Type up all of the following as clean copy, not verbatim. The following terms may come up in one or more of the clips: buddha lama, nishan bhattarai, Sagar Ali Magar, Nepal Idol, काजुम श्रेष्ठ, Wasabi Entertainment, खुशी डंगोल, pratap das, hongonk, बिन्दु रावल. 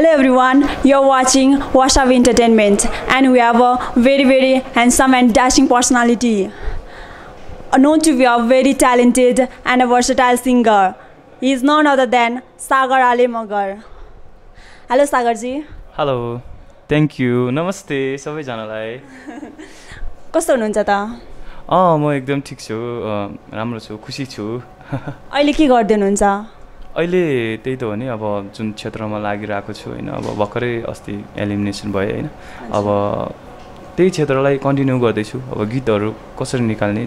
Hello everyone, you're watching Wasabi Entertainment and we have a very handsome and dashing personality. Known to be a very talented and a versatile singer. He is none other than Sagar Ali Magar. Hello Sagar ji. Hello. Thank you. Namaste. Sabai janalai. Kasto hununcha ta? म एकदम ठीक छु राम्रो छु खुशी छु अहिले के गर्दै हुनुहुन्छ अहिले त्यही त हो नि अब जुन क्षेत्रमा लागिरहेको छु हैन अब भर्खरै अस्ति एलिमिनेसन भयो हैन अब त्यही क्षेत्रलाई कन्टिन्यू गर्दै छु अब गीतहरु कसरी निकाल्ने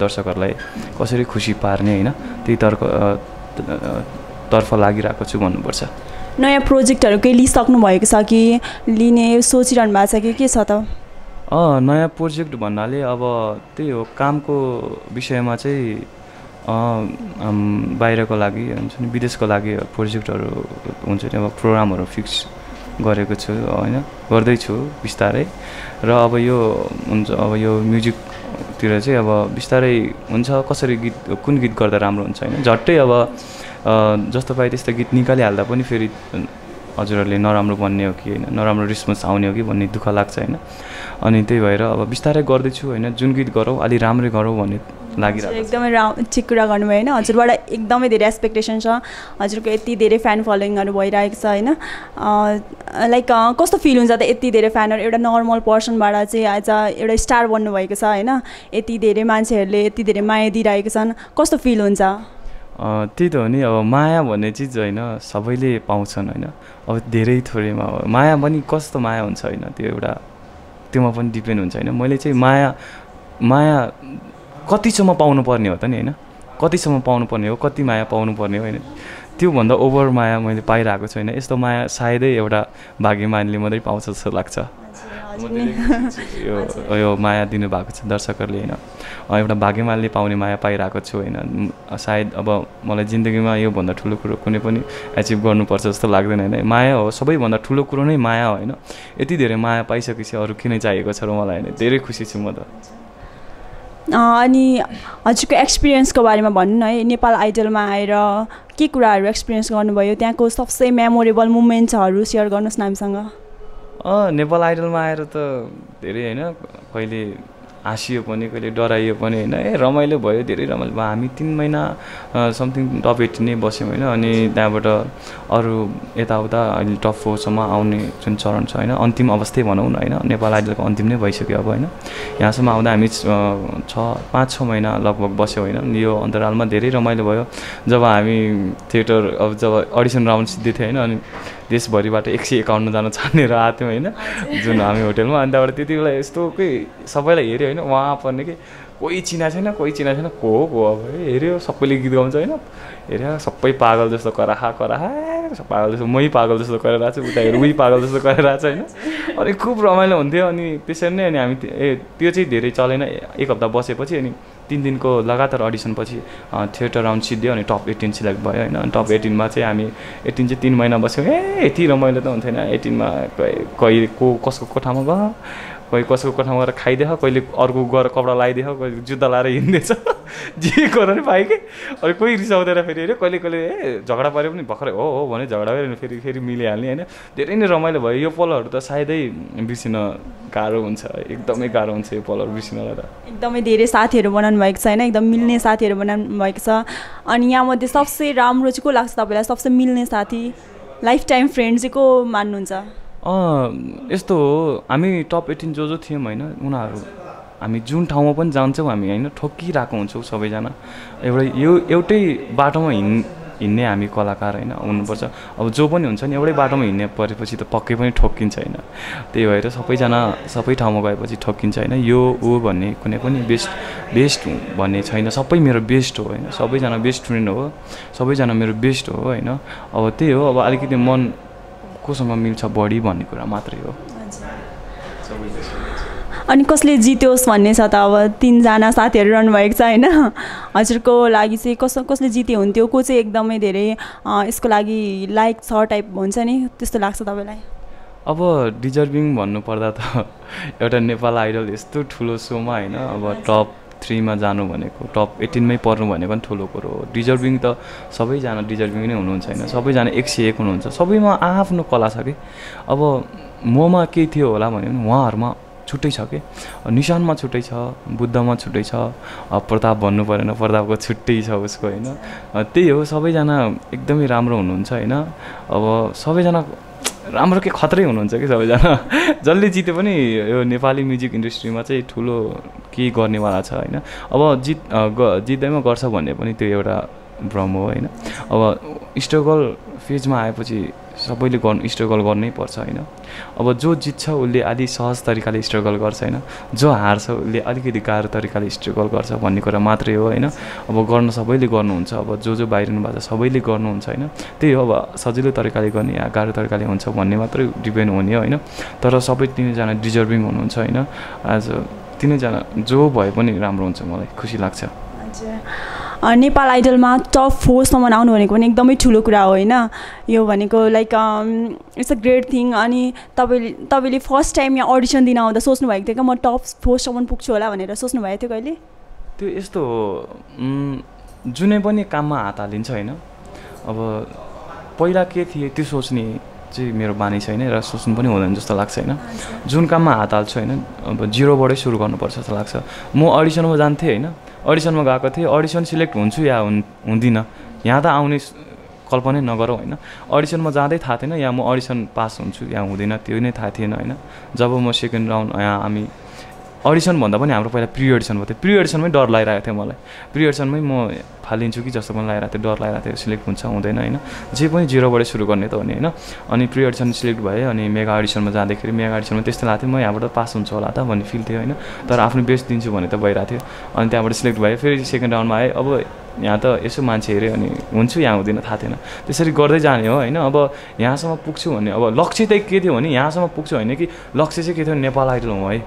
दर्शकहरुलाई कसरी खुशी पार्ने हैन त्यही तर्फ लागिरहेको छु भन्नुपर्छ नयाँ प्रोजेक्टहरु के लिइसक्नु भएको छ कि लिने सोचिरहनु भएको छ कि के छ त नयाँ प्रोजेक्ट भन्नाले अब त्यही हो कामको विषयमा चाहिँ बाहिरको लागि हुन्छ नि विदेशको लागि प्रोजेक्टहरु हुन्छ नि अब प्रोग्रामहरु फिक्स गरेको छु हैन गर्दै छु बिस्तारै र अब यो हुन्छ अब यो म्युजिक तिर चाहिँ अब बिस्तारै हुन्छ कसरी गीत कुन गीत गर्दा राम्रो हुन्छ हैन झट्टै अब जस्तो पाए त्यस्तो गीत निकालिहाल्दा पनि फेरि हजुरहरुले नराम्रो भन्ने हो कि हैन नराम्रो रिस्पोन्स आउने हो कि भन्ने दुःख लाग्छ हैन अनि त्यही भएर अब बिस्तारै गर्दै छु हैन जुन गीत गरौ अलि राम्रै गरौ भन्ने लागिरहेको छ एकदमै ठिक कुरा गर्नुभयो हैन हजुरबाट एकदमै धेरै एक्सपेक्टेशन छ हजुरको यति धेरै फ्यान फलोइङहरु भइरहेको छ हैन लाइक कस्तो फिल हुन्छ त यति धेरै फ्यानहरु एउटा नर्मल पर्सनबाट चाहिँ आज एउटा स्टार बन्नु भएको छ हैन यति धेरै मान्छेहरुले यति धेरै माया दिइरहेका छन् कस्तो फिल हुन्छ त्यही त हो नि अब माया भन्ने चीज हैन सबैले पाउँछन् हैन अब धेरै थोरैमा माया पनि कस्तो माया हुन्छ हैन त्यो एउटा त्योमा पनि डिपेन्ड हुन्छ हैन मैले चाहिँ माया कतिसम्म पाउनु पर्ने हो त नि हैन कतिसम्म पाउनु पर्ने हो कति माया पाउनु पर्ने हो हैन त्यो भन्दा ओभर माया मैले पाइरहेको छैन यस्तो माया सायदै एउटा भाग्यमानले मात्रै पाउँछ जस्तो लाग्छ यो माया दिनु भएको छ दर्शकहरुले हैन एउटा भाग्यमानले पाउने माया पाइरहेको छु हैन सायद अब मलाई जिन्दगीमा यो भन्दा ठूलो कुरा कुनै पनि अचिभ गर्नुपर्छ जस्तो लाग्दैन हैन माया हो सबैभन्दा ठूलो कुरा नै माया हो हैन यति धेरै माया पाइसकेपछि अरु किन चाहिएको छ र मलाई हैन धेरै खुसी छु म त अनि हजुरको एक्सपिरियन्सको बारेमा भन्नु न है नेपाल आइडलमा आएर के कुराहरु एक्सपिरियन्स गर्नुभयो त्यहाँको सबसे मेमोरेबल मोमेन्ट्सहरु शेयर गर्नुस् न हामीसँग नेपाल आइडलमा आएर त धेरै हैन कहिले हाँसियो पनि कहिले डराइयो पनि हैन रमाइलो भयो धेरै रमाइलो भयो हामी 3 महिना समथिङ टप 8 नै बस्यौं हैन अनि त्यहाँबाट अरु यताउता अनि टप 4 सम्म आउने जुन चरण छ हैन अन्तिम अवस्था भनौं न हैन नेपाल आइडलको अन्तिम नै भइसक्यो अब हैन यहाँसम्म आउँदा हामी 5-6 महिना लगभग बस्यौं हैन यो अन्तरालमा धेरै रमाइलो भयो जब हामी थिएटर अब जब अडिसन राउन्ड सिद्धि थियो हैन अनि देशभरिबाट 151 जना छानेर आथ्यौं हैन जुन हामी होटेलमा अनि त्यहाँबाट त्यतिबेला यस्तो के सबैलाई हेर्यो हैन वहाँ पर्ने के कोही चिना छैन को अब हेर्यो सबैले गीत गाउँछ हैन हेर्यो सबै पागल जस्तो कराहा पागल जस्तो मै पागल जस्तो गरेर आछ उता हेर्यो उही पागल जस्तो गरेर आछ हैन अनि खूब रमाइलो हुन्थ्यो अनि त्यसरी नै अनि हामी त्यो चाहिँ धेरै चलेन एक हप्ता बसेपछि अनि 3 दिनको लगातार अडिसन पछि थिएटर राउन्ड सिद्धि अनि टप 18 सिलेक्ट भयो हैन अनि टप 18 मा चाहिँ हामी 18 चाहिँ 3 महिना बस्यौं यति रमाइलो त हुन्थेन 18 मा को कसको कोठामा गयो कोही कसको कोठामा गएर खाइदेख कहिले अर्को गएर कपडा लाइदेख कहिले जुत्ता लाएर हिँड्दैछ जे गरेर पाए के अनि कोही रिसाउँदैन फेरि हेर्यो कहिले झगडा पर्यो पनि भर्खरै हो भने झगडा गरेर फेरि मिलिहाल्ने हैन धेरै नै रमाइलो भयो यो पलहरु त सायदै बिर्सिन गाह्रो हुन्छ एकदमै गाह्रो हुन्छ यो पलहरु बिर्सिनलाई त एकदमै धेरै साथीहरु बनाउनु भएको छ हैन एकदम मिल्ने साथीहरु बनाउनु भएको छ अनि यहाँ मध्ये सबसे राम्रो चाहिँ को लाग्छ तपाईलाई सबसे मिल्ने साथी लाइफ टाइम फ्रेन्ड चाहिँ को मान्नुहुन्छ यस्तो हो हामी टप 18 जो थियौं हैन उनीहरु हामी जुन ठाउँमा पनि जान्छौं हामी हैन ठोकिरहेको हुन्छौं सबैजना एउटै बाटोमा हिन्ने हामी कलाकार हैन हुनुपर्छ अब जो पनि हुन्छ नि एउटै बाटोमा हिन्ने परेपछि त पक्कै पनि ठोकिन्छ हैन त्यही भएर सबैजना सबै ठाउँमा गएपछि ठोकिन्छ हैन यो उ भन्ने कुनै पनि बेस्ट भन्ने छैन सबै मेरो बेस्ट हो हैन सबैजना बेस्ट फ्रेन्ड हो सबैजना मेरो बेस्ट हो हैन अब त्यही हो अब अलिकति मन कोसँग मिल्छ बडी भन्ने कुरा मात्रै हो अनि कसले जित्योस् भन्ने छ त अब 3 जना साथीहरु रहनु भएको छ हैन हजुरको लागि चाहिँ कसले जिते हुन्थ्यो को चाहिँ एकदमै धेरै यसको लागि लाइक छ टाइप हुन्छ नि त्यस्तो लाग्छ तपाईलाई अब डिजर्भिङ भन्नु पर्दा त एउटा नेपाल आइडल यस्तो ठूलो शोमा हैन अब टप 3 मा जानु भनेको टप 18 मै पर्नु भनेको नि ठूलो कुरा हो डिजर्भिङ त सबै जना डिजर्भिङ नै हुनुहुन्छ हैन सबै जना 101 हुनुहुन्छ सबैमा आफ्नो कला छ के अब ममा के थियो होला भने नि उहाँहरुमा छुट्टै छ के निशानमा छुट्टै छ बुद्धमा छुट्टै छ प्रताप भन्नु परेन प्रतापको छुट्टै छ उसको हैन त्यही हो सबै जना एकदमै राम्रो हुनुहुन्छ हैन अब सबै जना राम्रो के खतरै हुनुहुन्छ के सबैजना जल्ली जिते पनि यो नेपाली म्युजिक इन्डस्ट्रीमा चाहिँ ठूलो के गर्नेवाला छ हैन अब जित्दैमा गर्छ भन्ने पनि त्यो एउटा भ्रम हो हैन अब स्ट्रगल फेजमा आएपछि सबैले गर्न स्ट्रगल गर्नै पर्छ हैन अब जो जित्छ उले अलि सहज तरिकाले स्ट्रगल गर्छ हैन जो हार्छ उले अलिकति गाह्रो तरिकाले स्ट्रगल गर्छ भन्ने कुरा मात्रै हो हैन अब गर्न सबैले गर्नुहुन्छ अब जो जो बाहिरनु भएको छ सबैले गर्नुहुन्छ हैन त्यही हो अब सजिलो तरिकाले गर्ने या गाह्रो तरिकाले हुन्छ भन्ने मात्रै डिपेन्ड हुने हो हैन तर सबै तिनै जना डिजर्भिङ हुनुहुन्छ हैन आज तिनै जना जो भए पनि राम्रो हुन्छ मलाई खुसी लाग्छ नेपाल आइडलमा टप 4 सम्म आउनु भनेको पनि एकदमै ठूलो कुरा हो हैन यो भनेको like it's a great thing अनि तपाईले फर्स्ट टाइम यहाँ ऑडिशन दिन आउँदा सोच्नु भएको थियो के म टप 4 सम्म पुग्छु होला भनेर सोच्नु भएको थियो कहिले त्यो यस्तो जुनै पनि काममा हात हालिन्छ हैन अब पहिला के थिए त्यो सोच्ने चाहिँ मेरो बानी छैन र सोच्नु पनि हुँदैन जस्तो लाग्छ हैन जुन काममा हात हाल्छु हैन अब जीरो बाटै सुरु गर्नुपर्छ जस्तो लाग्छ म ऑडिशनमा जान्थे हैन अडिसनमा गएको थिए अडिसन सिलेक्ट हुन्छु या हुँदिन यहाँ त आउने कल्पना नगरौ हैन अडिसनमा जाँदै थाहा थिएन या म अडिसन पास हुन्छु या हुँदिन त्यो नै थाहा थिएन हैन जब म सेकेन्ड राउन्ड यहाँ हामी अडिसन भन्दा पनि हाम्रो पहिला प्री अडिसन भयो प्री अडिसनमै डर लागिरहेको थियो मलाई प्री अडिसनमै म फालिन्छु कि जस्तो पनि लागिरहेको थियो डर लागिरहेको थियो सिलेक्ट हुन्छ हुँदैन हैन जे पनि जीरोबाट सुरु गर्ने त हो नि हैन अनि प्री अडिसन सिलेक्ट भए अनि मेगा अडिसनमा जाँदाखेरि मेगा अडिसनमा त्यस्तो लाग्थ्यो म यहाँबाट पास हुन्छ होला त भन्ने फिल थियो हैन तर आफ्नो बेस्ट दिन्छु भने त भइरहेको थियो अनि त्यहाँबाट सिलेक्ट भए फेरि सेकेन्ड राउन्डमा आए अब यहाँ त यसो मान्छे हेरे अनि हुन्छु या हुँदिन थाहा थिएन त्यसरी गर्दै जाने हो हैन अब यहाँसम्म पुग्छु भन्ने अब लक्ष्य चाहिँ के थियो भने यहाँसम्म पुग्छु हैन कि लक्ष्य चाहिँ के थियो नेपाल आइडल हो है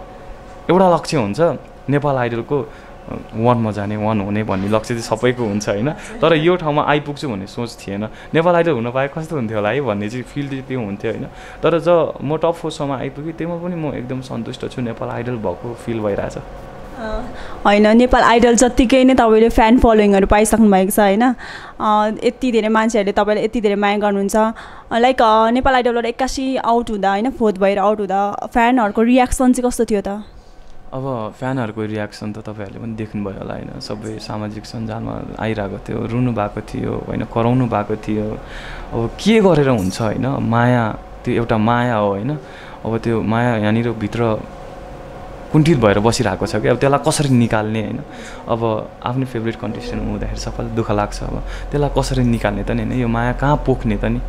एउटा लक्ष्य हुन्छ नेपाल आइडलको 1 मा जाने 1 हुने भन्ने लक्ष्य चाहिँ सबैको हुन्छ हैन तर यो ठाउँमा आइपुग्छु भन्ने सोच थिएन नेपाल आइडल हुन पाए कस्तो हुन्थ्यो होला है भन्ने चाहिँ फिल चाहिँ त्यो हुन्थ्यो हैन तर ज म टप 4 सम्म आइपुगे त्यसमा पनि म एकदम सन्तुष्ट छु नेपाल आइडल भएको फिल भइराछ हैन नेपाल आइडल जतिकै नै तपाईले फ्यान फलोइङहरु पाइसक्नु भएको छ हैन यति धेरै मान्छेहरुले तपाईलाई यति धेरै माया गर्नुहुन्छ लाइक नेपाल आइडलबाट 81 आउट हुँदा हैन फोर्थ भएर आउट हुँदा फ्यानहरुको रियाक्सन चाहिँ कस्तो थियो त अब फ्यानहरुको रियाक्सन त तपाईहरुले पनि देख्नु भयो होला हैन सबै सामाजिक सञ्जालमा आइराको थियो रुनु भएको थियो हैन कराउनु भएको थियो अब के गरेर हुन्छ हैन माया त्यो एउटा माया हो हैन अब त्यो माया यानी र भित्र कुण्ठित भएर बसिरहेको छ के अब त्यसलाई कसरी निकाल्ने हैन अब आफ्नो फेभरेट कन्टेस्टेन्ट हुँदाखेरि सबैले दुःख लाग्छ अब त्यसलाई कसरी निकाल्ने त नि हैन यो माया कहाँ पोख्ने त नि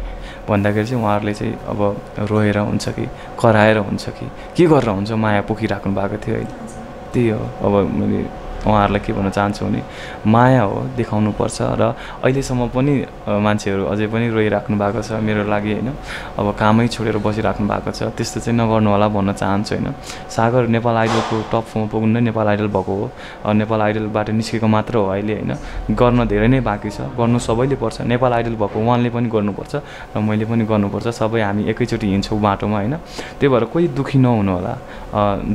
भन्दाखेरि चाहिँ उहाँहरुले चाहिँ अब रोएर हुन्छ कि कराएर हुन्छ कि के गरेर हुन्छ माया पोखिराख्नु भएको थियो हैन त्यही हो अब मैले उहाँहरुलाई के भन्न चाहन्छु भने माया हो देखाउनु पर्छ र अहिलेसम्म पनि मान्छेहरु अझै पनि रोइराख्नु भएको छ मेरो लागि हैन अब कामै छोडेर बसिराख्नु भएको छ त्यस्तो चाहिँ नगर्नु होला भन्न चाहन्छु हैन सागर नेपाल आइडलको टप 4 मा पुग्नु नै नेपाल आइडल भएको हो नेपाल आइडलबाट निस्केको मात्र हो अहिले हैन गर्न धेरै नै बाँकी छ गर्नु सबैले पर्छ नेपाल आइडल भएको उहाँले पनि गर्नुपर्छ र मैले पनि गर्नुपर्छ सबै हामी एकैचोटी हिँड्छौ बाटोमा हैन त्यही भएर कोही दुखी नहुनु होला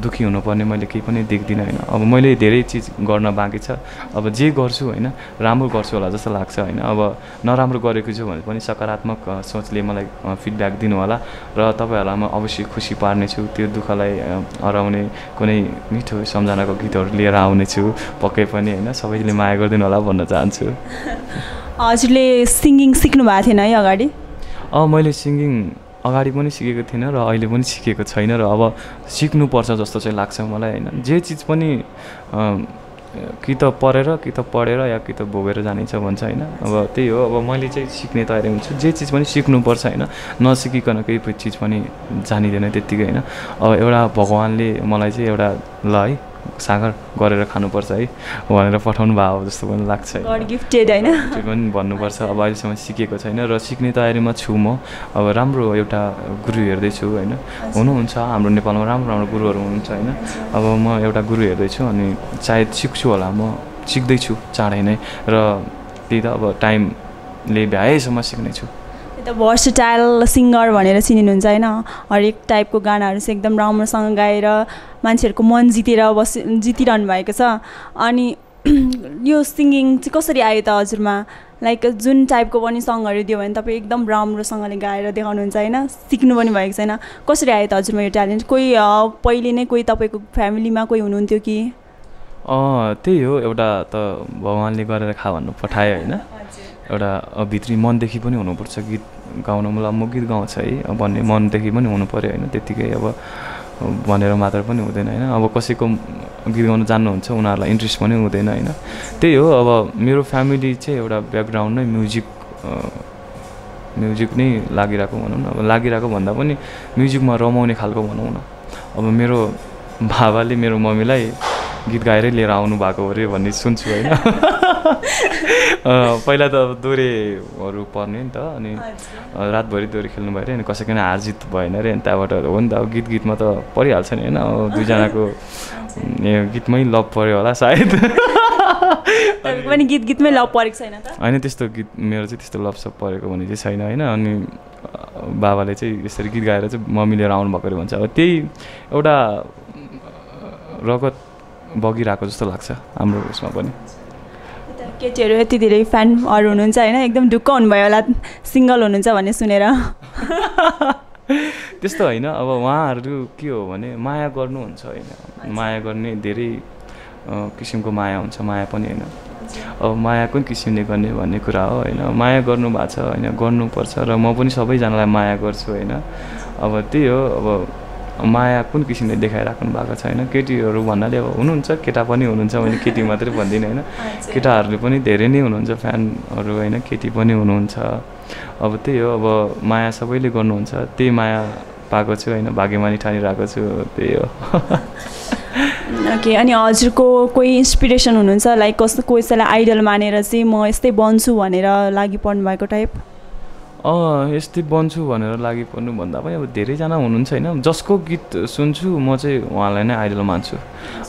दुखी हुनुपर्ने मैले केही पनि देख्दिन हैन अब मैले धेरै चीज गर्न बाँकी छ अब जे गर्छु हैन राम्रो गर्छु होला जस्तो लाग्छ हैन अब नराम्रो गरेको छु भने पनि सकारात्मक सोचले मलाई फिडब्याक दिनु होला र तपाईहरुलाई म अवश्य खुसी पार्ने छु त्यो दुखलाई हराउने कुनै मिठो सम्झनाको गीतहरु लिएर आउने छु पक्कै पनि हैन सबैले माया गर्दिनु होला भन्न चाहन्छु हजुरले सिंगिङ सिक्नु भएको थिएन है अगाडि मैले सिंगिङ अगाडि पनि सिकेको थिएन र अहिले पनि सिकेको छैन र अब सिक्नु पर्छ जस्तो चाहिँ लाग्छ मलाई हैन जे चीज पनि कि त पढेर कि त पढेर या कि त भोगेर जानिन्छ भन्छ हैन अब त्यही हो अब मैले चाहिँ सिक्ने तयारी हुन्छु जे चीज पनि सिक्नु पर्छ हैन नसिकिकन केही चीज पनि जानिदैन त्यतिकै हैन अब एउटा भगवानले मलाई चाहिँ एउटा ल है सागर गरेर खानुपर्छ है भनेर पठाउनु भयो जस्तो पनि लाग्छ गॉड गिफ्टेड हैन त्यो पनि भन्नुपर्छ अब अहिलेसम्म सिकेको छैन र सिक्ने तयारीमा छु म अब राम्रो एउटा गुरु हेर्दै छु हैन हुनुहुन्छ हाम्रो नेपालमा राम्रो राम्रो गुरुहरू हुनुहुन्छ हैन अब म एउटा गुरु हेर्दै छु अनि सायद सिक्छु होला म सिक्दै छु चाँडै नै र त्यही त अब टाइमले भ्याएसम्म सिक्ने छु the versatile singer भनेर चिनिनुहुन्छ हैन हरेक टाइपको गानाहरु चाहिँ एकदम राम्रोसँग गाएर मान्छेहरुको मन जितिरहनु भएको छ अनि यो सिंगिङ चाहिँ कसरी आयो त हजुरमा लाइक जुन टाइपको पनि संगहरु दियो भने तपाई एकदम राम्रोसँगले गाएर देखाउनुहुन्छ हैन सिक्नु पनि भएको छैन कसरी आयो त हजुरमा यो ट्यालेन्ट कोही पहिले नै कोही तपाईको फ्यामिलीमा कोही हुनुहुन्थ्यो कि त्यही हो एउटा त भगवानले गरेर खा भन्नु पठायो हैन एउटा भित्री मनदेखि पनि हुनुपर्छ गीत गाउन मलाई म गीत गाउँछ है भन्ने मनदेखि पनि हुनु पर्यो हैन त्यतिकै अब भनेर मात्र पनि हुँदैन हैन अब कसैको गीत गाउन जान्नुहुन्छ उनीहरुलाई इन्ट्रेस्ट पनि हुँदैन हैन त्यही हो अब मेरो फ्यामिली चाहिँ एउटा ब्याकग्राउन्ड नै म्युजिक नै लागिराको भनौं न अब लागिराको भन्दा पनि म्युजिकमा रमाउने खालको भनौं न अब मेरो बाबाले मेरो मम्मीलाई गीत गाएरै लिएर आउनु भएको हो रे भन्ने सुन्छु हैन पहिला त दोरेहरु पर्ने नि त अनि रातभरि दोरे खेल्नु भयो रे अनि कसैको नै हार जित भएन रे अनि त्यहाँबाट हो नि त अब गीत गीतमा त परिहाल्छ नि हैन दुई जनाको गीतमै लभ पर्यो होला सायद तपाईको पनि गीत गीतमै लभ परेको छैन त हैन त्यस्तो गीत मेरो चाहिँ त्यस्तो लभ सब परेको भने चाहिँ छैन हैन अनि बाबाले चाहिँ यसरी गीत गाएर चाहिँ मम्मी लिएर आउनु भएको रे भन्छ अब त्यही एउटा रगत बगिराको जस्तो लाग्छ हाम्रो उसमा पनि केटीहरु यति धेरै फ्यानहरु हुनुहुन्छ हैन एकदम ढुक्क हुनुभयो होला सिंगल हुनुहुन्छ भन्ने सुनेर त्यस्तो हैन अब उहाँहरु के हो भने माया गर्नुहुन्छ हैन माया गर्ने धेरै किसिमको माया हुन्छ माया पनि हैन अब माया कुन किसिमले गर्ने भन्ने कुरा हो हैन माया गर्नु भएको छ हैन गर्नुपर्छ र म पनि सबैजनालाई माया गर्छु हैन अब त्यही हो अब माया कुन किसिमले देखाइराख्नु भएको छैन केटीहरु भन्नाले अब हुनुहुन्छ केटा पनि हुनुहुन्छ मैले केटी मात्रै भन्दिन हैन केटाहरुले पनि धेरै नै हुनुहुन्छ फ्यानहरु हैन केटी पनि हुनुहुन्छ अब त्यही हो अब माया सबैले गर्नुहुन्छ त्यही माया पाएको छु हैन भाग्यमानी ठानिरहेको छु त्यही हो ओके अनि हजुरको कुनै इन्स्पिरेसन हुनुहुन्छ लाइक कस्तो कसैलाई आइडल मानेर चाहिँ म यस्तै बन्छु भनेर लागि पढ्नु भएको टाइप यस्तै बन्छु भनेर लागि पर्नु भन्दा पनि अब धेरैजना हुनुहुन्छ हैन जसको गीत सुन्छु म चाहिँ उहाँलाई नै आइडल मान्छु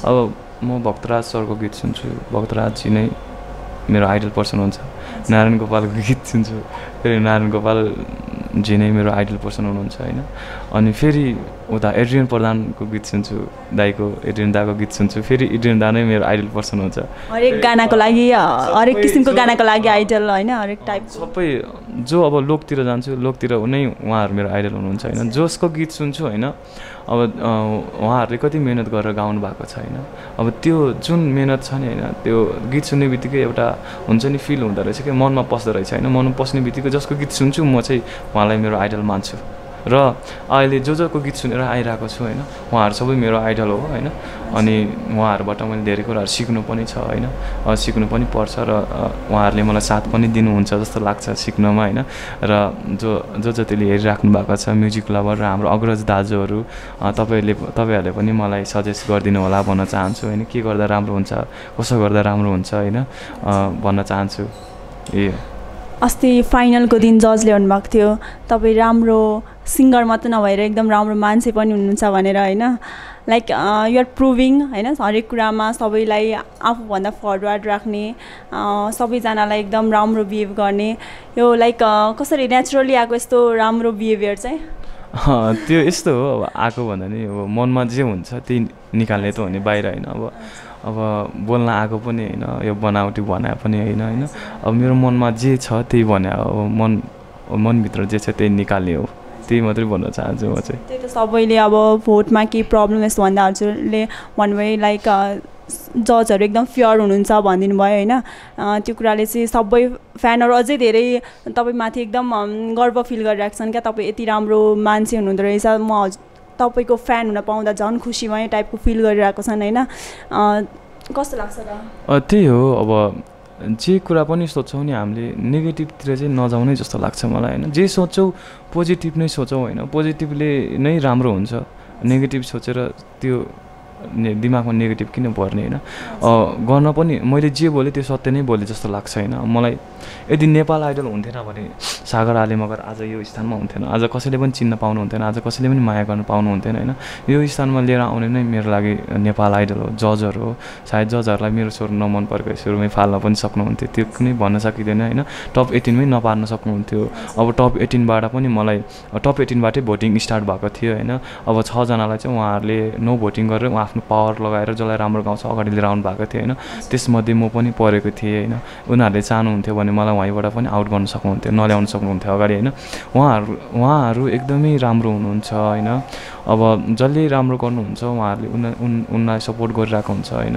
अब म भक्तराज सरको गीत सुन्छु भक्तराज जी नै मेरो आइडल पर्सन हुन्छ नारायण गोपालको गीत सुन्छु फेरि नारायण गोपाल जी नै मेरो आइडल पर्सन हुनुहुन्छ हैन अनि फेरि उता एड्रियन प्रधानको गीत सुन्छु दाइको एड्रियन दाको गीत सुन्छु फेरि एड्रियन दा नै मेरो आइडल पर्सन हुन्छ हरेक गानाको लागि हरेक किसिमको गानाको लागि आइडल हैन हरेक टाइप सबै जो अब लोकतिर जान्छु लोकतिर नै उहाँहरु मेरो आइडल हुनुहुन्छ हैन जसको गीत सुन्छु हैन अब उहाँहरुले कति मेहनत गरेर गाउनु भएको छ हैन अब त्यो जुन मेहनत छ नि हैन त्यो गीत सुन्नेबित्तिकै एउटा हुन्छ नि फिल हुँदा रहेछ के मनमा पस्दै रहेछ हैन मनमा पस्नेबित्तिकै जसको गीत सुन्छु म चाहिँ उहाँलाई मेरो आइडल मान्छु र अहिले जो जोको गीत सुनेर आइरहेको छु हैन उहाँहरु सबै मेरो आइडल हो हैन अनि उहाँहरुबाट मैले धेरै कुराहरु सिक्नु पनि छ हैन सिक्नु पनि पर्छ र उहाँहरुले मलाई साथ पनि दिनुहुन्छ जस्तो लाग्छ सिक्नमा हैन र जो जतिले हेरिराख्नु भएको छ म्युजिक लभर र हाम्रो अग्रज दाजुहरु तपाईहरुले पनि मलाई सजेस्ट गर्दिनु होला भन्न चाहन्छु हैन के गर्दा राम्रो हुन्छ कसो गर्दा राम्रो हुन्छ हैन भन्न चाहन्छु ए अस्ति फाइनलको दिन जजले भन्नुभएको थियो तपाई राम्रो सिंगर मात्र नभएर एकदम राम्रो मान्छे पनि हुनुहुन्छ भनेर हैन लाइक यु आर प्रुभिङ हैन हरेक कुरामा सबैलाई आफु भन्दा फरवर्ड राख्ने सबैजनालाई एकदम राम्रो बिहेभ गर्ने यो लाइक कसरी नेचुरली आको यस्तो राम्रो बिहेभियर चाहिँ त्यो यस्तो हो अब आको भन्दा नि अब मनमा जे हुन्छ त्यही निकाल्ने त हो नि बाहिर हैन अब बोल्न आको पनि हैन यो बनाउटी भन्या पनि हैन हैन अब मेरो मनमा जे छ त्यही भन्या हो मनभित्र जे छ त्यही निकाल्ने हो त्यही मात्रै भन्न चाहन्छु म चाहिँ त्यही त सबैले अब भोटमा के प्रब्लम यस भन्दा हजुरले भन्नुभयो लाइक जजहरु एकदम फेयर हुनुहुन्छ भन्दिनु भयो हैन त्यो कुराले चाहिँ सबै फ्यानहरु अझै धेरै तपाईमाथि एकदम गर्व फिल गरिराख्छन् के तपाई यति राम्रो मान्छे हुनुहुँदो रहेछ म तपाईको फ्यान हुन पाउँदा झन् खुसी भए टाइपको फिल गरिरहेको छन् हैन कस्तो लाग्छ र त्यही हो अब जे कुरा पनि सोच्छौं नि हामीले नेगेटिभतिर चाहिँ नजाउने जस्तो लाग्छ मलाई हैन जे सोच्छौं पोजिटिभ नै सोच्छौं हैन पोजिटिभले नै राम्रो हुन्छ नेगेटिभ सोचेर त्यो दिमागमा नेगेटिभ किन भर्ने हैन गर्न पनि मैले जे बोले त्यो सत्य नै बोले जस्तो लाग्छ हैन मलाई यदि नेपाल आइडल हुँदैन भने सागर आली मगर आज यो स्थानमा हुँदैन आज कसैले पनि चिन्न पाउनु हुँदैन आज कसैले पनि माया गर्न पाउनु हुँदैन हैन यो स्थानमा लिएर आउने नै मेरो लागि नेपाल आइडल हो जजहरु हो सायद जजहरुलाई मेरो स्वर नमन परेको सुरुमै फाल्न पनि सक्नुहुन्थ्यो त्यो कुनै भन्न सकिदैन हैन टप 18 मै नपार्न सक्नुहुन्थ्यो अब टप 18 बाट पनि मलाई टप 18 बाटै भोटिङ स्टार्ट भएको थियो हैन अब 6 जनालाई चाहिँ उहाँहरुले नो भोटिङ गरेर आफ्नो पावर लगाएर जसलाई राम्रो गाउँछ अगाडि लिएर आउनु भएको थियो हैन त्यसमध्ये म पनि परेको थिए हैन उनीहरुले चाहनुहुन्थ्यो भने मलाई वहीबाट पनि आउट गर्न सक्नुहुन्थ्यो नल्याउन सक्नुहुन्थ्यो अगाडि हैन उहाँहरु एकदमै राम्रो हुनुहुन्छ हैन अब जसले राम्रो गर्नुहुन्छ उहाँहरुले उनलाई सपोर्ट गरिरहेको हुन्छ हैन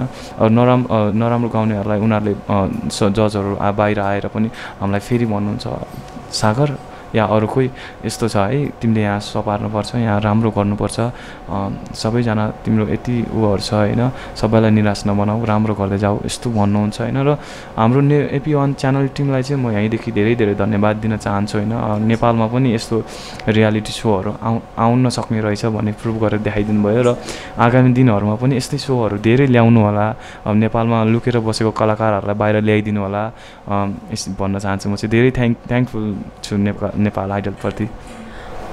नराम्रो गाउनेहरुलाई उनीहरुले जजहरु बाहिर आएर पनि हामीलाई फेरि भन्नुहुन्छ सागर या अरु कोही यस्तो छ है तिमीले यहाँ सपार्नु पर्छ यहाँ राम्रो गर्नु पर्छ सबैजना तिम्रो यति उहरु छ हैन सबैलाई निराश नबनाऊ राम्रो गर्दै जाऊ यस्तो भन्नुहुन्छ हैन र हाम्रो एपी1 च्यानल टिमलाई चाहिँ म यहाँदेखि धेरै धेरै धन्यवाद दिन चाहन्छु हैन नेपालमा पनि यस्तो रियालिटी शोहरु आउन सक्ने रहेछ भन्ने प्रुफ गरेर देखाइदिनु भयो र आगामी दिनहरुमा पनि यस्तै शोहरु धेरै ल्याउनु होला नेपालमा लुकेर बसेको कलाकारहरुलाई बाहिर ल्याइदिनु होला भन्न चाहन्छु म चाहिँ धेरै थ्याङ्कफुल छु नेपाल आइडल प्रति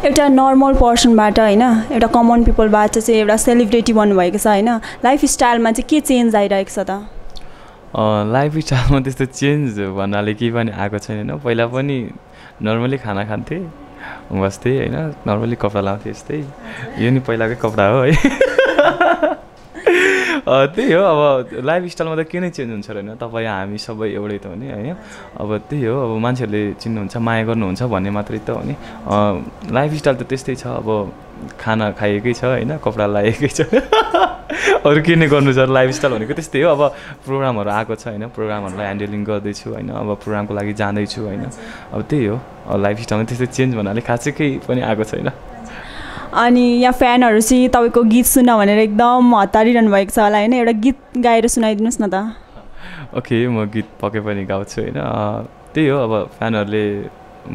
एउटा नर्मल पर्सनबाट हैन एउटा कमन पीपल बाट चाहिँ एउटा सेलिब्रिटी बन्नु भएको छ हैन लाइफस्टाइलमा चाहिँ के चेन्ज आइरहेको छ त लाइफस्टाइलमा त्यस्तो चेन्ज भन्नाले के पनि आएको छैन हैन पहिला पनि नर्मली खाना खान्थे बस्थे हैन नर्मली कपडा लाउँथे यस्तै यो नि पहिलाकै कपडा हो है त्यही हो अब लाइफस्टाइलमा त के नै चेन्ज हुन्छ र हैन तपाई हामी सबै एउटै त हो नि हैन अब त्यही हो अब मान्छेहरुले चिन्नुहुन्छ माया गर्नुहुन्छ भन्ने मात्रै त हो नि लाइफस्टाइल त त्यस्तै छ अब खाना खाएकै छ हैन कपडा लाएकै छ अरु के नै गर्नु छ लाइफस्टाइल भनेको त्यस्तै हो अब प्रोग्रामहरु आएको छ हैन प्रोग्रामहरुलाई ह्यान्डलिङ गर्दै छु हैन अब प्रोग्रामको लागि जाँदै छु हैन अब त्यही हो लाइफस्टाइलमा त्यस्तै चेन्ज भन्नाले खासै केही पनि आएको छैन अनि यहाँ फ्यानहरु चाहिँ तपाईको गीत सुन्न भनेर एकदम हतारिरहनु भएको छ होला हैन एउटा गीत गाएर सुनाइदिनुस् न त ओके म गीत पक्कै पनि गाउँछु हैन त्यही हो अब फ्यानहरुले म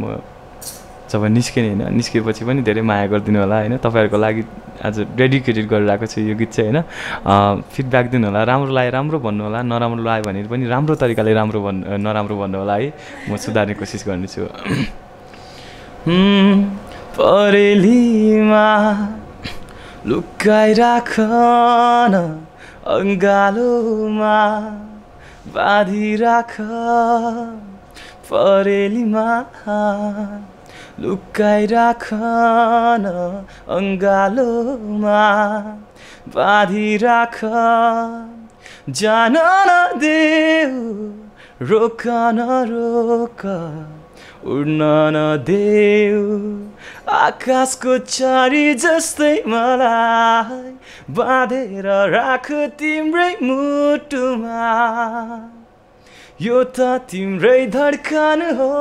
जब निस्किने हैन निस्केपछि पनि धेरै माया गर्दिनु होला हैन तपाईहरुको लागि आज डेडिकेटेड गरिरहेको छु यो गीत चाहिँ हैन फिडब्याक दिनु होला राम्रो लाग्यो राम्रो भन्नु होला नराम्रो लाग्यो भने पनि राम्रो तरिकाले नराम्रो भन्नु होला है म सुधार्ने कोसिस गर्नेछु परेलीमा लुकाई राखन अंगालोमा बाँधी राख परेलीमा लुकाई राखन अंगालोमा बाँधी राख जान नदेऊ रोकन रोक उड्न नदेऊ आकाशको चरी जस्तै मलाई बाँधेर राख तिम्रै मुटुमा यो त तिम्रै धड्कन हो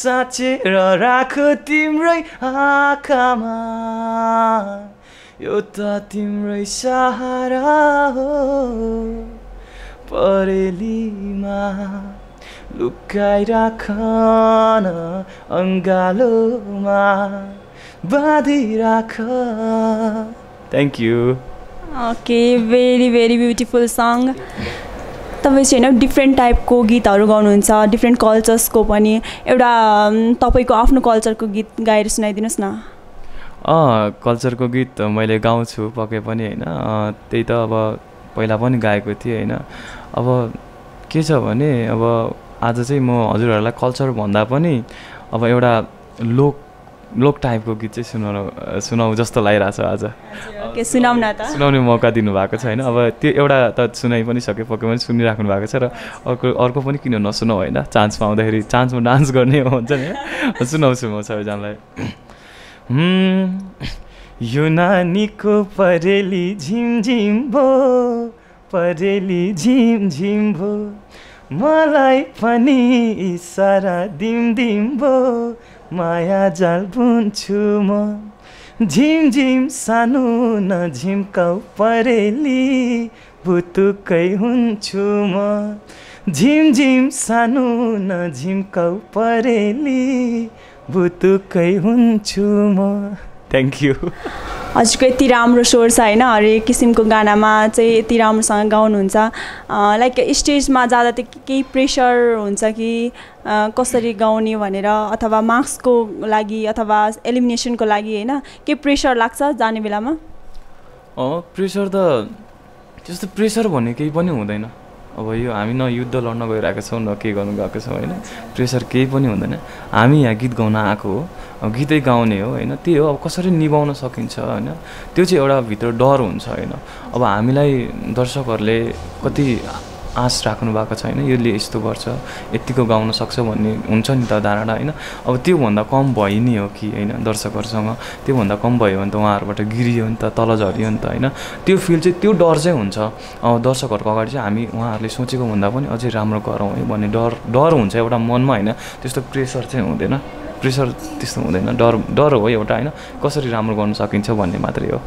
साँचेर राख तिम्रै आँखामा यो त तिम्रै सहारा हो परेलीमा लुकाई राखन अंगालोमा बाँधी राख thank you okay very very beautiful song तपाईं चाहिँ हैन डिफ्रेन्ट टाइपको गीतहरु गाउनुहुन्छ डिफ्रेन्ट कल्चर्सको पनि एउटा तपाईको आफ्नो कल्चरको गीत गाएर सुनाइदिनुस् न कल्चरको गीत मैले गाउँछु पक्कै पनि हैन त्यही त अब पहिला पनि गाएको थिए हैन अब के छ भने अब आज चाहिँ म हजुरहरुलाई कल्चर भन्दा पनि अब एउटा लोक टाइपको गीत चाहिँ सुनाऊ जस्तो लागिराछ आज के सुनाउन त सुनाउने मौका दिनु भएको छ हैन अब त्यो एउटा त सुनाइ पनि सके पक्कै पनि सुनिराख्नु भएको छ र अर्को पनि किन नसुनाऊ हैन चान्स पाउँदाखेरि चान्समा डान्स गर्ने हुन्छ नि सुनाउँछु म सबैजनालाई यो नानीको परेली झिमझिम भो परेली झिमझिम भो मलाई पनि इसारा दिमदिम भो माया जाल बुन्छु म झिमझिम सानो नझिम्काउ परेली भुतुकै हुन्छु म झिमझिम सानो नझिम्काउ परेली भुतुकै हुन्छु म थ्याङ्क यू हजुरको यति राम्रो सोर्स हैन हरेक किसिमको गानामा चाहिँ यति राम्रोसँग गाउनुहुन्छ लाइक स्टेजमा ज्यादा त केही प्रेशर हुन्छ कि कसरी गाउने भनेर अथवा मार्क्सको लागि अथवा एलिमिनेसनको लागि हैन के प्रेशर लाग्छ जाने बेलामा प्रेशर त त्यस्तो प्रेशर भन्ने केही पनि हुँदैन अब यो हामी न युद्ध लड्न गइरहेका छौं न के गर्न गएका छौं हैन प्रेशर केही पनि हुँदैन हामी यहाँ गीत गाउन आको हो अब गीतै गाउने हो हैन त्यही हो अब कसरी निभाउन सकिन्छ हैन त्यो चाहिँ एउटा भित्र डर हुन्छ हैन अब हामीलाई दर्शकहरुले कति आश राख्नु भएको छ हैन यसले यस्तो गर्छ यतिको गाउन सक्छ भन्ने हुन्छ नि त धारणा हैन अब त्यो भन्दा कम भइ नि हो कि हैन दर्शकहरुसँग त्यो भन्दा कम भयो भने त उहाँहरुबाट गिरियो नि त तल झरियो नि त हैन त्यो फिल चाहिँ त्यो डर चाहिँ हुन्छ अब दर्शकहरुको अगाडि चाहिँ हामी उहाँहरुले सोचेको भन्दा पनि अझै राम्रो गरौँ है भन्ने डर हुन्छ एउटा मनमा हैन त्यस्तो प्रेशर चाहिँ हुँदैन प्रेशर त्यस्तो हुँदैन डर हो एउटा हैन कसरी राम्रो गर्न सकिन्छ भन्ने मात्रै हो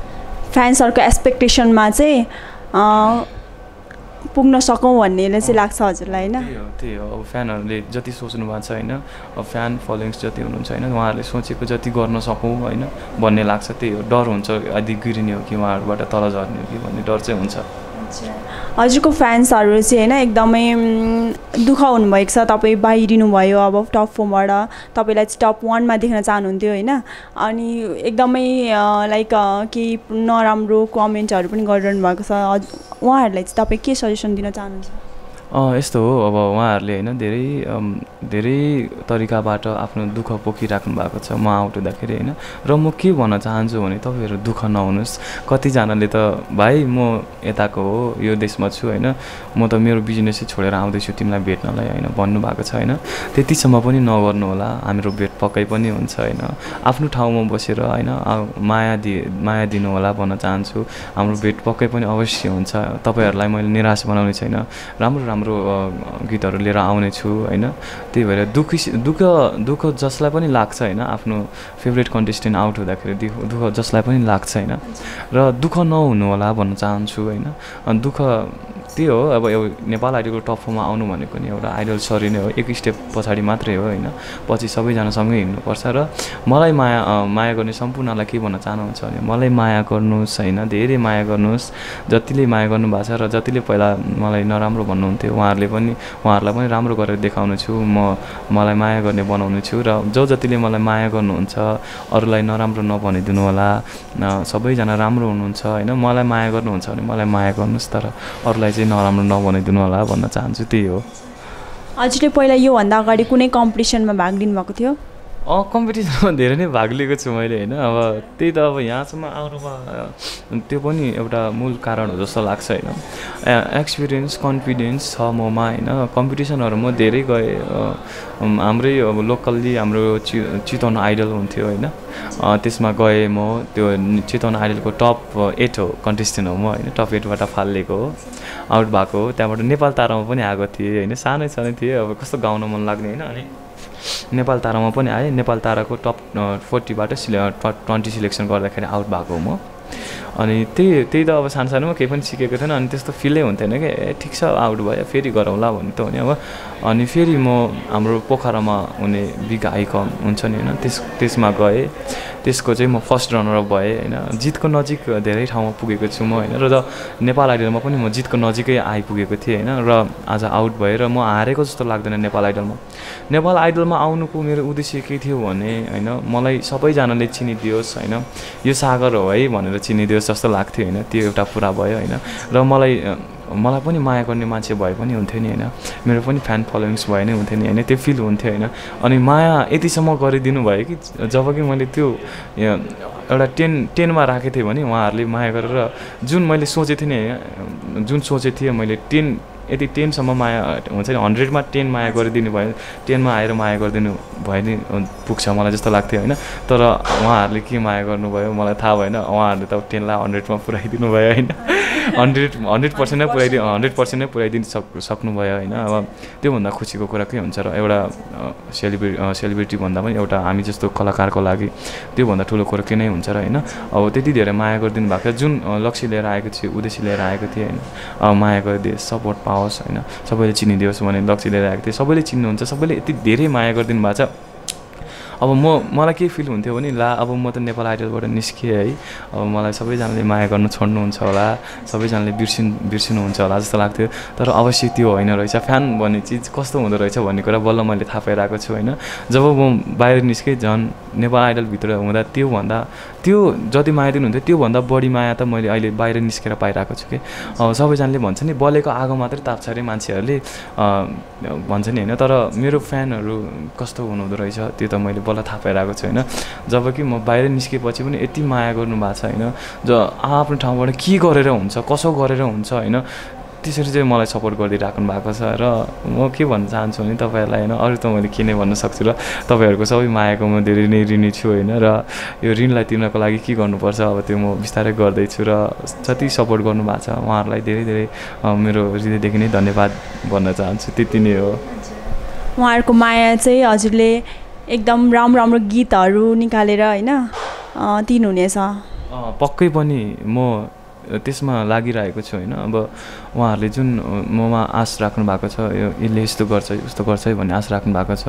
फ्यान्सहरुको एक्सपेक्टेशन मा चाहिँ पुग्न सकौं भन्नेले चाहिँ लाग्छ हजुरलाई हैन त्यही हो अब फ्यानहरुले जति सोच्नु भएको छ हैन अब फ्यान फलोइंग्स जति हुनुहुन्छ हैन उहाँहरुले सोचेको जति गर्न सकौं हैन भन्ने लाग्छ त्यही हो डर हुन्छ आदि गिरिने हो कि उहाँहरुबाट तल झर्ने हो कि भन्ने डर चाहिँ हुन्छ हजुरको फ्यान्सहरु चाहिँ हैन एकदमै दुःख हुनु भएको छ तपाई बाहिरिनु भयो अब टप 4 बाट तपाईलाई टप 1 मा देख्न चाहनुहुन्थ्यो हैन अनि एकदमै लाइक के नराम्रो कमेन्टहरु पनि गरिरहनु भएको छ उहाँहरुलाई चाहिँ तपाई के सजेसन दिन चाहनुहुन्छ यस्तो हो अब उहाँहरुले हैन धेरै तरिकाबाट आफ्नो दुःख पोखिराख्नु भएको छ म आउट हुँदाखेरि हैन र म के भन्न चाहन्छु भने तपाईहरु दुःख नहुनुस् कति जनाले त भाइ म यताको हो यो देशमा छु हैन म त मेरो बिजनेसै छोडेर आउँदै छु तिमीलाई भेट्नलाई हैन भन्नु भएको छ हैन त्यतिसम्म पनि नगर्नु होला हाम्रो भेट पक्कै पनि हुन्छ हैन आफ्नो ठाउँमा बसेर हैन माया दिनु होला भन्न चाहन्छु हाम्रो भेट पक्कै पनि अवश्य हुन्छ तपाईहरुलाई मैले निराश बनाउने छैन राम्रो हाम्रो गीतहरु लिएर आउने छु हैन त्यही भएर दुःख जसलाई पनि लाग्छ हैन आफ्नो फेभरेट कन्टेस्टेन्ट आउट हुँदाखेरि दुःख जसलाई पनि लाग्छ हैन र दुःख नहुनु होला भन्न चाहन्छु हैन अनि दुःख त्यो हो अब यो नेपाल आइडलको टप 4 मा आउनु भनेको नि एउटा आइडल सरी नै हो एक स्टेप पछाडी मात्रै हो हैन पछि सबै जना सँगै हिँड्नु पर्छ र मलाई माया गर्ने सम्पूर्णलाई के भन्न चाहनुहुन्छ भने मलाई माया गर्नुस् हैन धेरै माया गर्नुस् जतिले माया गर्नु भएको छ र जतिले पहिला मलाई नराम्रो भन्नुहुन्थ्यो उहाँहरुलाई पनि राम्रो गरेर देखाउनु छु मलाई माया गर्ने बनाउनु छु र जतिले मलाई माया गर्नुहुन्छ अरूलाई नराम्रो नभनिदिनु होला सबैजना राम्रो हुनुहुन्छ हैन मलाई माया गर्नुहुन्छ भने मलाई माया गर्नुस् तर अरूलाई नराम्रो नभनिदिनु होला भन्न चाहन्छु त्यही हो हजुरले पहिला यो भन्दा अगाडि कुनै कम्पिटिसनमा भाग लिनु भएको थियो कम्पिटिसनमा धेरै नै भाग लिएको छु मैले हैन अब त्यही त अब यहाँसम्म आउनुमा त्यो पनि एउटा मूल कारण हो जस्तो लाग्छ हैन एक्सपीरियन्स कन्फिडेन्स छ ममा हैन कम्पिटिसनहरु म धेरै गए हाम्रै अब लोकल्ली हाम्रो चितवन आइडल हुन्थ्यो हैन त्यसमा गए म त्यो चितवन आइडलको टप 8 हो कन्टेस्टेन्ट हो म हैन टप 8 बाट फालिएको हो आउट भएको हो त्यहाँबाट नेपाल तारामा पनि आएको थिए हैन सानै थिए अब कस्तो गाउन मन लाग्ने हैन अनि नेपाल तारामा पनि आए नेपाल ताराको टप 40 बाट 20 सिलेक्सन गर्दाखेरि आउट भएको हो म अनि त्यही त अब सानसानोमा केही पनि सिकेको थिएन अनि त्यस्तो फिलै हुँदैन के ठीक छ आउट भयो फेरि गरौँला भन्ने त हो नि अब अनि फेरि म हाम्रो पोखरामा हुने बिग आइकन हुन्छ नि हैन त्यसमा गएँ त्यसको चाहिँ म फर्स्ट रनर अप भए हैन जितको नजिक धेरै ठाउँमा पुगेको छु म हैन र नेपाल आइडलमा पनि म जितको नजिकै आइपुगेको थिएँ हैन र आज आउट भएर म हारेको जस्तो लाग्दैन नेपाल आइडलमा आउनुको मेरो उद्देश्य के थियो भने हैन मलाई सबैजनाले चिनिदियोस् हैन यो सागर हो है भनेर चिनिदियोस् जस्तो लाग्थ्यो हैन त्यो एउटा पुरा भयो हैन र मलाई पनि माया गर्ने मान्छे भए पनि हुन्थ्यो नि हैन मेरो पनि फ्यान फलोइंग्स भए नै हुन्थ्यो नि हैन त्यो फिल हुन्थ्यो हैन अनि माया यतिसम्म गरिदिनु भयो कि जबकि मैले त्यो एउटा 10 मा राखेको थिए भने उहाँहरुले माया गरेर जुन सोचेको थिए मैले 10 सम्म माया हुन्छ नि 100 मा 10 माया गरिदिनु भयो 10 मा आएर माया गरिदिनु भयो नि पुग्छ मलाई जस्तो लाग्थ्यो हैन तर उहाँहरुले के माया गर्नुभयो मलाई थाहा भएन उहाँहरुले त 10 लाई 100 मा पुर्याइदिनु भयो हैन 100% नै पुर्याइदिनु 100% नै पुर्याइदिनु सक्नु भयो हैन अब त्यो भन्दा खुसीको कुरा के हुन्छ र एउटा सेलिब्रिटी भन्दा पनि एउटा हामी जस्तो कलाकारको लागि त्यो भन्दा ठूलो कुरा के नै हुन्छ र हैन अब त्यति धेरै माया गरिदिनु भएको जुन लक्ष्य लिएर आएको थियो उद्देश्य लिएर आएको थिए हैन माया गरिदिए सपोर्ट पाओस् हैन सबैले चिनिदियोस् भन्ने लक्ष्य लिएर आएको थिए सबैले चिन्नुहुन्छ सबैले यति धेरै माया गरिदिनु भएको छ अब म मलाई के फिल हुन्थ्यो भने ला अब म त नेपाल आइडलबाट निस्किए है अब मलाई सबैजनाले माया गर्न छोड्नुहुन्छ होला सबैजनाले बिर्सिनुहुन्छ होला जस्तो लाग्थ्यो तर अवश्य त्यो होइन रहेछ फ्यान भन्ने चीज कस्तो हुँदो रहेछ भन्ने कुरा बल्ल मैले थाहा पाइरहेको छु हैन जब म बाहिर निस्के झन् नेपाल आइडल भित्र हुँदा त्यो भन्दा त्यो जति माया दिनुहुन्थ्यो त्यो भन्दा बढी माया त मैले अहिले बाहिर निस्केर पाइरहेको छु के सबैजनाले भन्छ नि बलेको आगो मात्र ताप्छ रे मान्छेहरुले भन्छ नि हैन तर मेरो फ्यानहरु कस्तो हुनुहुँदो रहेछ त्यो त मैले बल्ल थाहा पाइरहेको छु हैन जबकि म बाहिर निस्केपछि पनि यति माया गर्नु भएको छ हैन जो आफ्नो ठाउँबाट के गरेर हुन्छ कसो गरेर हुन्छ हैन त्यसरी चाहिँ मलाई सपोर्ट गरिदिराख्नु भएको छ र म के भन्न चाहन्छु भने तपाईहरुलाई हैन अरु त मैले के नै भन्न सक्छु र तपाईहरुको सबै मायाको म धेरै नै ऋणी छु हैन र यो ऋणलाई तिर्नको लागि के गर्नुपर्छ अब त्यो म विस्तारै गर्दै छु र जति सपोर्ट गर्नु भएको छ उहाँहरुलाई धेरै धेरै मेरो हृदयदेखि नै धन्यवाद भन्न चाहन्छु त्यति नै हो उहाँहरुको माया चाहिँ हजुरले एकदम राम्रो राम्रो गीतहरु निकालेर हैन तीन हुनेछ पक्कै पनि म त्यसमा लागिरहेको छु हैन अब उहाँहरुले जुन ममा आश राख्नु भएको छ यसले यस्तो गर्छ भन्ने आश राख्नु भएको छ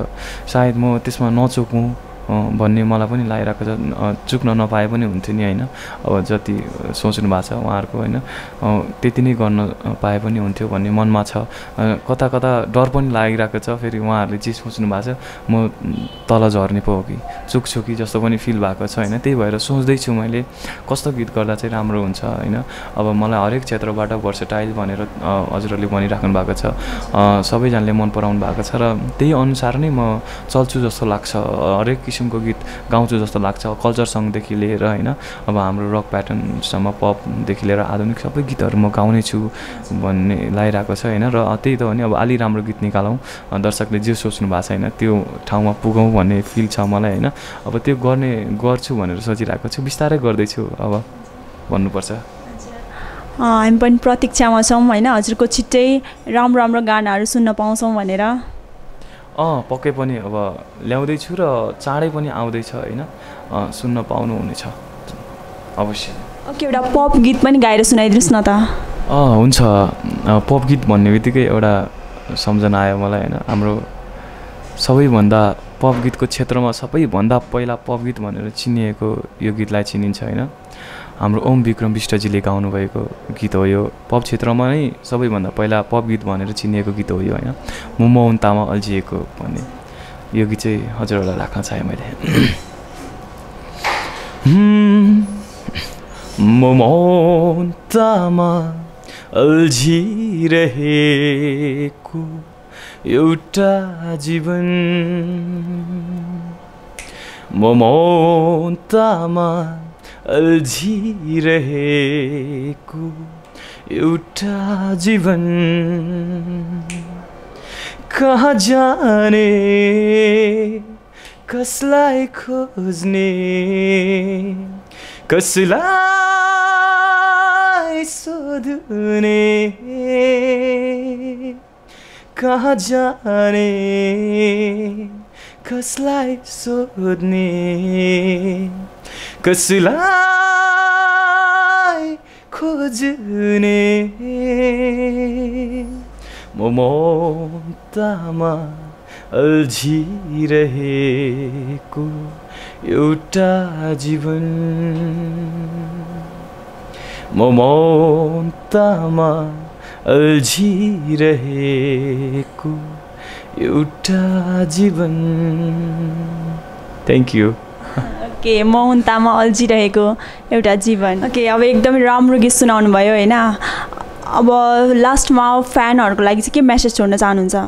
सायद म त्यसमा नचुकु भन्ने मलाई पनि लागिरहेको छ चुक्न नपाए पनि हुन्थ्यो नि हैन अब जति सोच्नु भएको छ उहाँहरुको हैन त्यति नै गर्न पाए पनि हुन्थ्यो भन्ने मनमा छ कता कता डर पनि लागिरहेको छ फेरि उहाँहरुले जे सोच्नु भएको छ म तल झर्ने पो हो कि चुक्छु कि जस्तो पनि फिल भएको छ हैन त्यही भएर सोच्दै छु मैले कस्तो गीत गर्दा चाहिँ राम्रो हुन्छ हैन अब मलाई हरेक क्षेत्रबाट भर्सटाइल भनेर हजुरहरूले भनिराख्नु भएको छ सबैजनाले मन पराउनु भएको छ र त्यही अनुसार नै म चल्छु जस्तो लाग्छ हरेक किसिमको गीत गाउँछु जस्तो लाग्छ कल्चर सङदेखि लिएर हैन अब हाम्रो रक प्याटर्नसम्म पपदेखि लिएर आधुनिक सबै गीतहरु म गाउने छु भन्ने लागिरहेको छ हैन र त्यही त हो नि अब अलि राम्रो गीत निकालौं दर्शकले जे सोच्नु भएको छ हैन त्यो ठाउँमा पुगौं भन्ने फिल छ मलाई हैन अब त्यो गर्ने गर्छु भनेर सोचिरहेको छु बिस्तारै गर्दै छु अब भन्नुपर्छ हामी पनि प्रतीक्षामा छौं हैन हजुरको छिट्टै राम्रो राम्रो गानाहरु सुन्न पाउँछौं भनेर पक्कै पनि अब ल्याउँदै छु र चाँडै पनि आउँदैछ हैन सुन्न पाउनु हुनेछ अवश्य ओके एउटा पप गीत पनि गाएर सुनाइदिनुस् न त हुन्छ पप गीत भन्नेबित्तिकै एउटा सम्झना आयो मलाई हैन हाम्रो सबैभन्दा पप गीतको क्षेत्रमा सबैभन्दा पहिला पप गीत भनेर चिनिएको यो गीतलाई चिनिन्छ हैन हाम्रो ओम विक्रम विष्टजीले गाउनुभएको गीत हो यो पप क्षेत्रमा नै सबैभन्दा पहिला पप गीत भनेर चिनिएको गीत हो यो हैन म मौन तामा अल्झिएको भन्ने यो गीत चाहिँ हजुरहरूलाई राख्न चाहे मैले म मौन तामा अल्झिरहेको एउटा जीवन म मौन तामा अल्झिरहेको एउटा जीवन कहाँ जाने कसलाई खोज्ने कसलाई सोध्ने कहाँ जाने कसलाई सोध्ने कसलाई खोज्ने म मौनतामा अल्झिरहेको एउटा जीवन म मौनतामा अल्झिरहेको एउटा जीवन थ्याङ्क यू के मौनतामा अल्झिरहेको एउटा जीवन ओके अब एकदमै राम्रो गीत सुनाउनु भयो हैन अब लास्टमा फ्यानहरुको लागि चाहिँ के मेसेज छोड्न चाहनुहुन्छ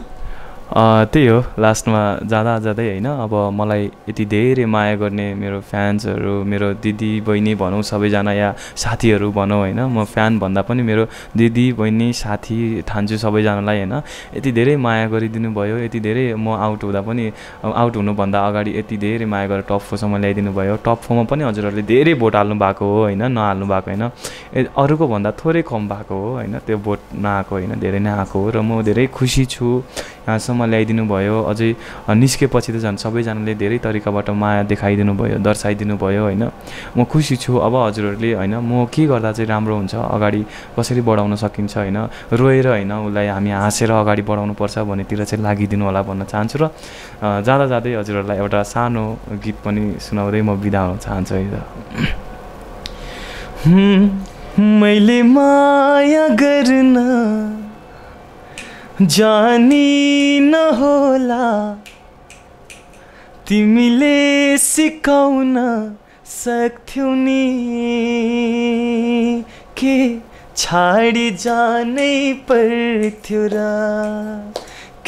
त्यही हो लास्टमा जाँदा जाँदै हैन अब मलाई यति धेरै माया गर्ने मेरो फ्यान्सहरु मेरो दिदी बहिनी भनौं सबैजना या साथीहरु भनौं हैन म फ्यान भन्दा पनि मेरो दिदी बहिनी साथी ठान्छु सबैजनालाई हैन यति धेरै माया गरिदिनु भयो यति धेरै म आउट हुँदा पनि आउट हुनुभन्दा अगाडि यति धेरै माया गरेर टप 4 सम्म ल्याइदिनु भयो टप 4 मा पनि हजुरहरूले धेरै भोट हाल्नु भएको हो हैन नहाल्नु भएको हैन अरुको भन्दा थोरै कम भएको हो हैन त्यो भोट नआएको हैन धेरै नै आएको हो र म धेरै खुसी छु यहाँसम्म सम्म ल्याइदिनु भयो अझै निस्केपछि त झन् सबैजनाले धेरै तरिकाबाट माया देखाइदिनु भयो दर्शाइदिनु भयो हैन म खुसी छु अब हजुरहरुले हैन म के गर्दा चाहिँ राम्रो हुन्छ अगाडि कसरी बढाउन सकिन्छ हैन रोएर हैन उलाई हामी हाँसेर अगाडि बढाउनु पर्छ भन्नेतिर चाहिँ लागिदिनु होला भन्न चाहन्छु र जादा जादै हजुरहरुलाई एउटा सानो गीत पनि सुनाउँदै म बिदा हुन चाहन्छु है मैले माया गर्न जानी न होला तिमीले सिकाउन सक्थ्यौ नि के छाडी जानै पर्थ्यो र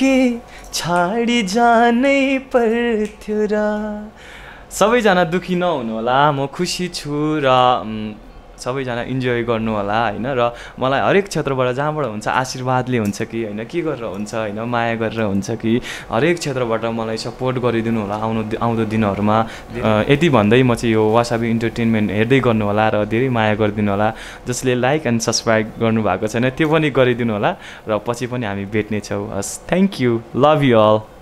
के छाडी जानै पर्थ्यो र सबैजना दुखी नहुनु होला म खुसी छु र सबैजना इन्जोय गर्नु होला हैन र मलाई हरेक क्षेत्रबाट जहाँबाट हुन्छ आशीर्वादले हुन्छ कि हैन के गरेर हुन्छ हैन माया गरेर हुन्छ कि हरेक क्षेत्रबाट मलाई सपोर्ट गरिदिनु होला आउँदो दिनहरुमा यति भन्दै म चाहिँ यो वासाबी इन्टरटेनमेन्ट हेर्दै गर्नु होला र धेरै माया गरिदिनु होला जसले लाइक एन्ड सब्स्क्राइब गर्नु भएको छैन त्यो पनि गरिदिनु होला र पछि पनि हामी भेट्ने छौं thank you love you all